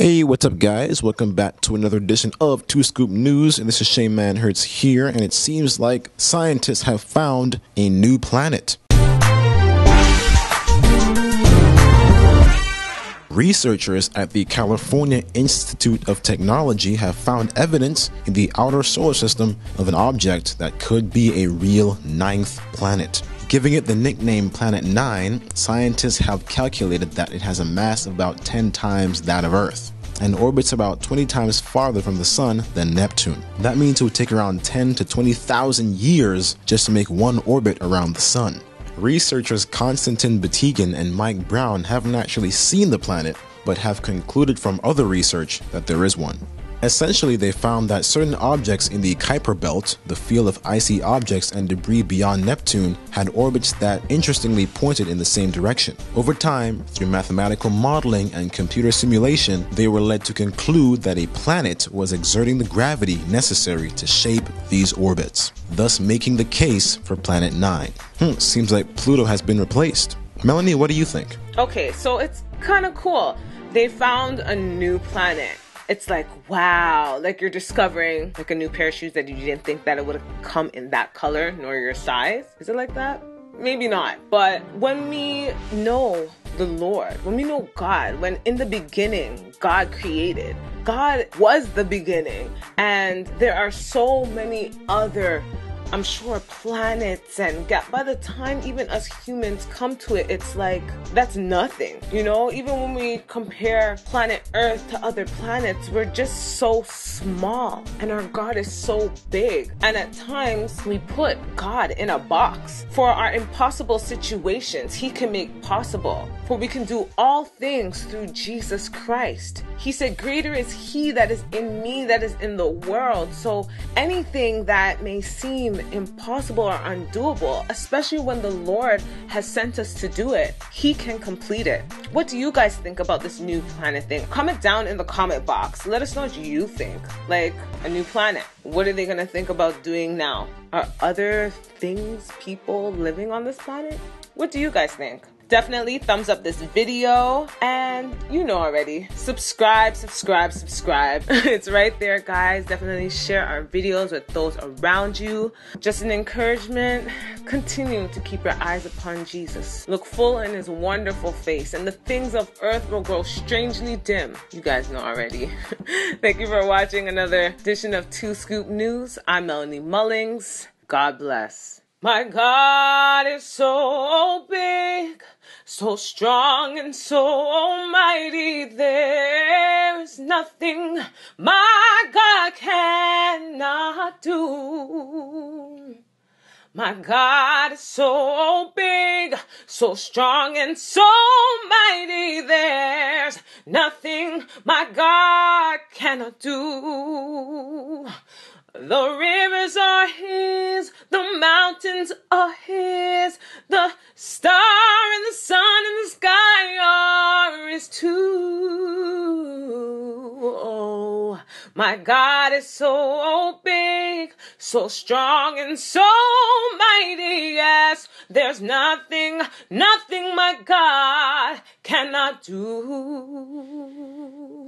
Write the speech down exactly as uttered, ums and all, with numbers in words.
Hey, what's up guys? Welcome back to another edition of Two Scoop News, and this is Shane Man Hurts here, and it seems like scientists have found a new planet. Researchers at the California Institute of Technology have found evidence in the outer solar system of an object that could be a real ninth planet. Giving it the nickname Planet Nine, scientists have calculated that it has a mass of about ten times that of Earth and orbits about twenty times farther from the Sun than Neptune. That means it would take around ten to twenty thousand years just to make one orbit around the Sun. Researchers Konstantin Batygin and Mike Brown haven't actually seen the planet, but have concluded from other research that there is one. Essentially, they found that certain objects in the Kuiper Belt, the field of icy objects and debris beyond Neptune, had orbits that interestingly pointed in the same direction. Over time, through mathematical modeling and computer simulation, they were led to conclude that a planet was exerting the gravity necessary to shape these orbits, thus making the case for Planet Nine. Hmm, seems like Pluto has been replaced. Melanie, what do you think? Okay, so it's kind of cool. They found a new planet. It's like, wow, like you're discovering like a new pair of shoes that you didn't think that it would have come in that color nor your size. Is it like that? Maybe not. But when we know the Lord, when we know God, when in the beginning God created, God was the beginning. And there are so many other, I'm sure, planets, and get, by the time even us humans come to it, it's like, that's nothing, you know? Even when we compare planet Earth to other planets, we're just so small, and our God is so big. And at times, we put God in a box. For our impossible situations, He can make possible. For we can do all things through Jesus Christ. He said, greater is He that is in me, that is in the world. So anything that may seem impossible or undoable, especially when the Lord has sent us to do it, He can complete it. What do you guys think about this new planet thing? Comment down in the comment box. Let us know what you think. Like, a new planet, what are they gonna think about doing now? Are other things, people living on this planet? What do you guys think? Definitely thumbs up this video, and you know already, subscribe, subscribe, subscribe. It's right there, guys. Definitely share our videos with those around you. Just an encouragement, continue to keep your eyes upon Jesus. Look full in His wonderful face, and the things of earth will grow strangely dim. You guys know already. Thank you for watching another edition of Two Scoop News. I'm Melanie Mullings. God bless. My God is so big, so strong and so almighty, there is nothing my God cannot do. My God is so big, so strong and so mighty, there's nothing my God cannot do. The rivers are His, the mountains are His, the star and the sun and the sky are His too. Oh, my God is so big, so strong and so mighty, yes, there's nothing, nothing my God cannot do.